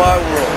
my world.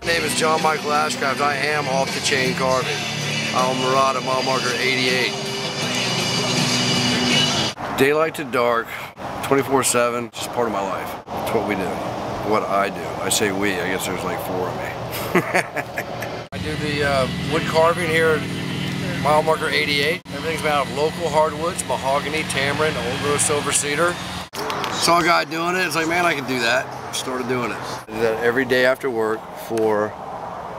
My name is John Michael Ashcraft. I am Off The Chain Carving. I'm Amrata, Mile Marker 88. Daylight to dark, 24/7, just part of my life. It's what we do, what I do. I say we, I guess there's like four of me. I do the wood carving here at Mile Marker 88. Everything's made out of local hardwoods, mahogany, tamarind, old growth silver cedar. Saw a guy doing it, it's like, man, I can do that. Started doing it. I did that every day after work for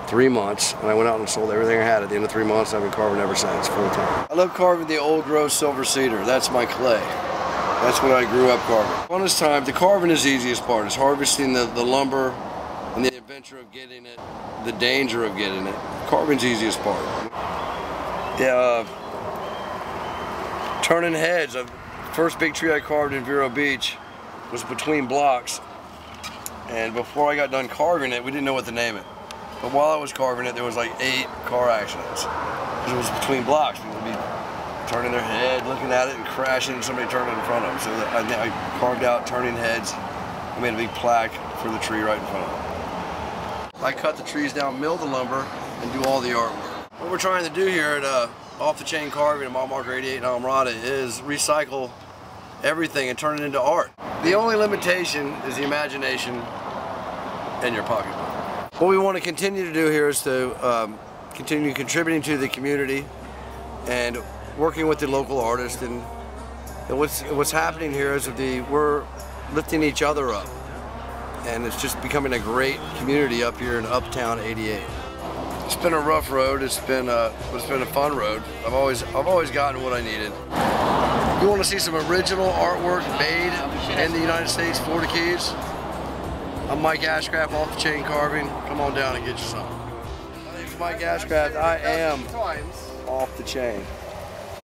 3 months, and I went out and sold everything I had. At the end of 3 months, I've been carving ever since, full time. I love carving the old growth silver cedar. That's my clay. That's what I grew up carving. On this time, the carving is the easiest part. It's harvesting the lumber and the adventure of getting it, the danger of getting it. Carving's the easiest part. Yeah, turning heads. The first big tree I carved in Vero Beach was between blocks. And before I got done carving it, we didn't know what to name it. But while I was carving it, there was like 8 car accidents. Because it was between blocks. People would be turning their head, looking at it, and crashing, and somebody turned it in front of them. So I carved out turning heads. I made a big plaque for the tree right in front of them. I cut the trees down, mill the lumber, and do all the artwork. What we're trying to do here at Off The Chain Carving at Mile Marker 88 in Amrata is recycle everything and turn it into art. The only limitation is the imagination and your pocketbook. What we want to continue to do here is to continue contributing to the community and working with the local artists. And what's happening here is we're lifting each other up, and it's just becoming a great community up here in Uptown 88. It's been a rough road. It's been a fun road. I've always gotten what I needed. You want to see some original artwork made in the United States, Florida Keys? I'm Mike Ashcraft, Off The Chain Carving. Come on down and get you some. My name's Mike Ashcraft. I am Off The Chain.